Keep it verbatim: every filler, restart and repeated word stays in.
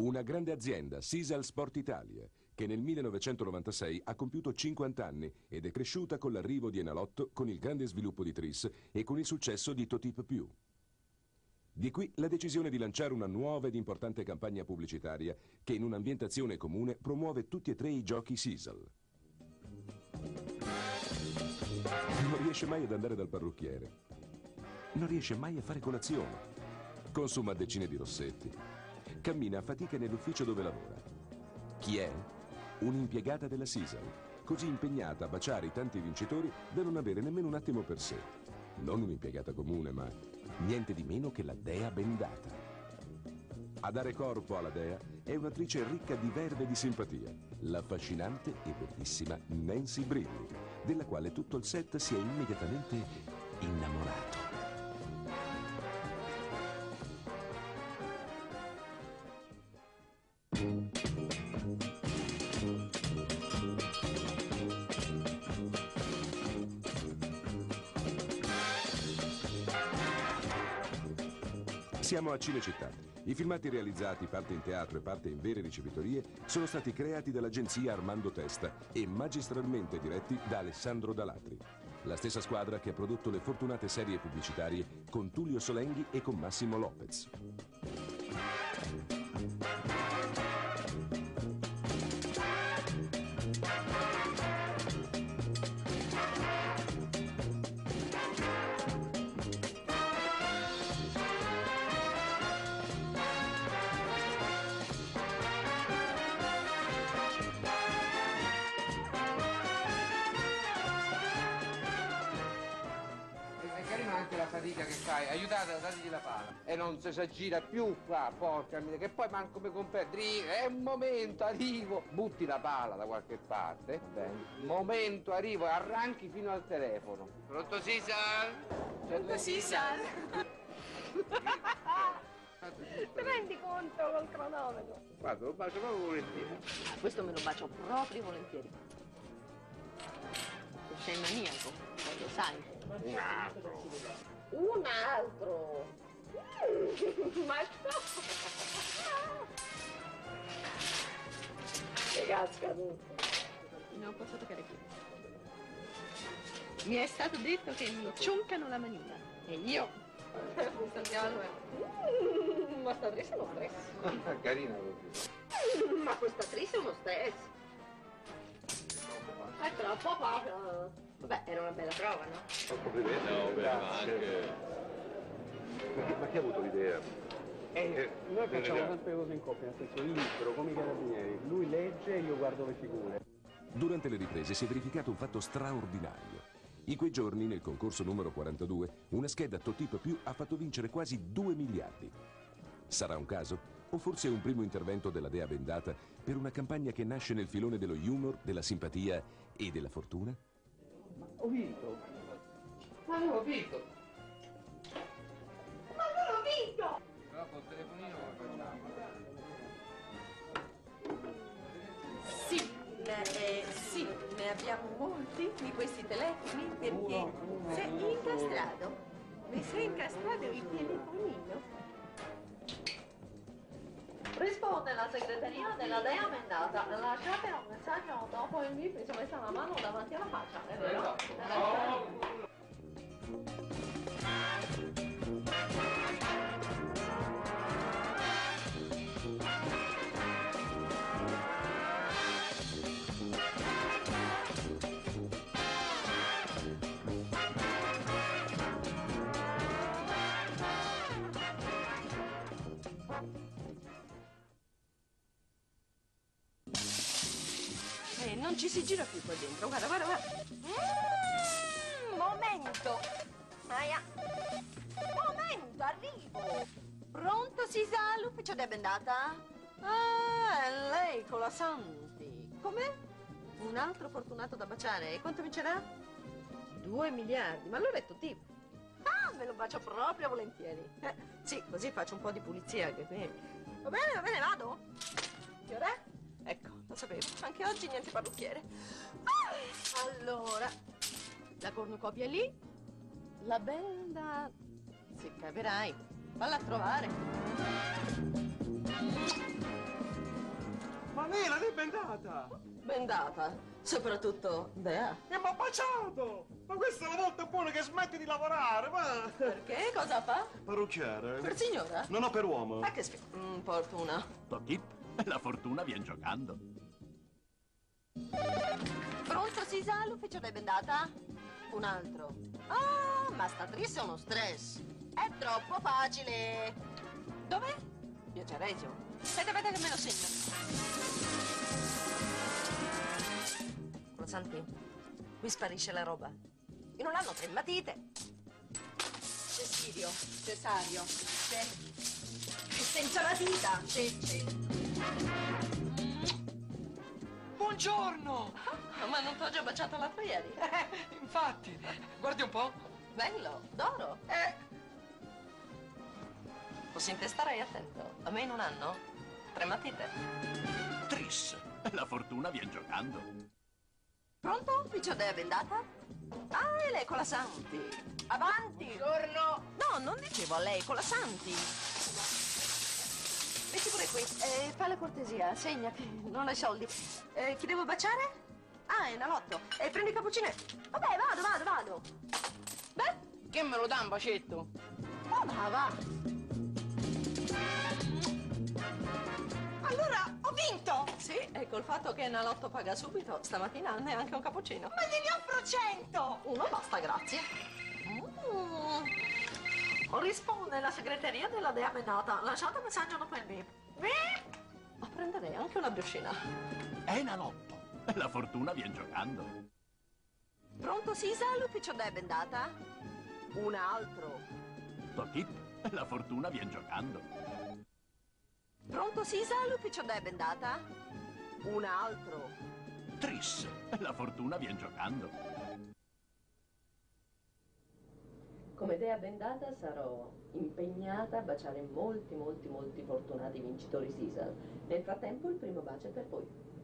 Una grande azienda, Sisal Sport Italia, che nel millenovecentonovantasei ha compiuto cinquanta anni ed è cresciuta con l'arrivo di Enalotto, con il grande sviluppo di Tris e con il successo di Totip più. Di qui la decisione di lanciare una nuova ed importante campagna pubblicitaria che in un'ambientazione comune promuove tutti e tre i giochi Sisal. Non riesce mai ad andare dal parrucchiere, non riesce mai a fare colazione, consuma decine di rossetti, cammina a fatica nell'ufficio dove lavora. Chi è? Un'impiegata della Sisal, così impegnata a baciare i tanti vincitori da non avere nemmeno un attimo per sé. Non un'impiegata comune, ma niente di meno che la Dea Bendata. A dare corpo alla Dea è un'attrice ricca di verve e di simpatia, l'affascinante e bellissima Nancy Brilli, della quale tutto il set si è immediatamente innamorato. Siamo a Cinecittà. I filmati realizzati, parte in teatro e parte in vere ricevitorie, sono stati creati dall'agenzia Armando Testa e magistralmente diretti da Alessandro D'Alatri, la stessa squadra che ha prodotto le fortunate serie pubblicitarie con Tullio Solenghi e con Massimo Lopez. La fatica che fai, aiutatela, dategli la pala e non si aggira più qua, porca miseria, che poi manco mi comprendi. È un momento, arrivo, butti la pala da qualche parte, bene, momento, arrivo, arranchi fino al telefono. Pronto Sisal? Pronto Sisal? Ti rendi conto col cronometro? Guarda, lo bacio proprio volentieri. Questo me lo bacio proprio volentieri. Sei maniaco, lo sai. Un altro! Un altro! Mm, ma no! Che casca tutto! Non posso toccare più. Mi è stato detto che mi ciuncano la manina. E io? Mi saltiamo due. Mm, ma sta Tris è uno stress. Carina così. Mm, ma questa Tris è uno stress. È troppo poco. Vabbè, era una bella prova, no? Un complimento, no, beh, ma anche... Ma chi ha avuto l'idea? Eh, noi facciamo sempre cose in coppia, nel senso, il libro, come i carabinieri, lui legge e io guardo le figure. Durante le riprese si è verificato un fatto straordinario. In quei giorni, nel concorso numero quarantadue, una scheda Totip più ha fatto vincere quasi due miliardi. Sarà un caso? O forse un primo intervento della Dea Bendata per una campagna che nasce nel filone dello humor, della simpatia e della fortuna? Ho vinto. Ma avevo vinto. Ma non ho vinto! Però col telefonino lo facciamo. Sì, eh, sì, ne abbiamo molti di questi telefoni perché sei incastrato. Mi sei incastrato il telefonino. Risponde la segreteria della Dea Bendata, lasciate un messaggio dopo il bip, si è messa la mano davanti alla faccia, è vero? Eh, non ci si gira più qua dentro, guarda, guarda, guarda. Mm, momento. Aia. Momento, arrivo. Pronto, Sisal, l'ufficio Dea Bendata? Ah, è lei con la Santi. Com'è? Un altro fortunato da baciare. E quanto vincerà? Due miliardi. Ma allora è Totip. Ah, me lo bacio proprio volentieri. Eh, sì, così faccio un po' di pulizia anche qui. Va bene, va bene, vado. Che ora è? Ecco, lo sapevo. Anche oggi niente parrucchiere. Ah! Allora, la cornucopia è lì, la Benda... Sì, capirai. Valla a trovare. Bendata! Bendata? Soprattutto Dea? Che mi ha baciato! Ma questa è la volta buona che smetti di lavorare, ma... Perché? Cosa fa? Parrucchiere. Per signora? No, no, per uomo. Ah, che sfi... Mm, fortuna. Totip, la fortuna viene giocando. Pronto, Sisal, ufficio Dea Bendata? Un altro. Ah, ma sta Tris è uno stress. È troppo facile. Dov'è? Io c'è Reggio. Aspetta, aspetta che me lo sento. Crozzanti, qui sparisce la roba. Io non hanno tre matite. Cesidio, cesario, cerchi. Senza la dita, ceci. Buongiorno! Ah, ma non ti ho già baciato l'altro ieri? Eh, infatti, guardi un po'. Bello, d'oro. Eh... Posso intestare, attento. A me non hanno tre matite. Tris, la fortuna viene giocando. Pronto? Ufficio Dea Bendata? Ah, è lei con la Santi. Avanti. Buongiorno. No, non dicevo a lei, con la Santi. Metti pure qui. Eh, fa la cortesia, segna che non hai soldi. Eh, chi devo baciare? Ah, Enalotto. Eh, prendi il cappuccinetto. Vabbè, vado, vado, vado. Beh, che me lo dà un bacetto? Oh, va, va. Allora, ho vinto! Sì, e col fatto che Enalotto paga subito, stamattina neanche un cappuccino. Ma gliene offro cento! Uno basta, grazie. Mm. Risponde la segreteria della Dea Bendata. Lasciate messaggio dopo il bip. Ma prenderei anche una bruscina. Enalotto, la fortuna viene giocando. Pronto, Sisal, ufficio Dea Bendata? Un altro. Totip, la fortuna viene giocando. Pronto, Sisal, ufficio Dea Bendata? Un altro. Tris, la fortuna viene giocando. Come Dea Bendata sarò impegnata a baciare molti, molti, molti fortunati vincitori Sisal. Nel frattempo il primo bacio è per voi.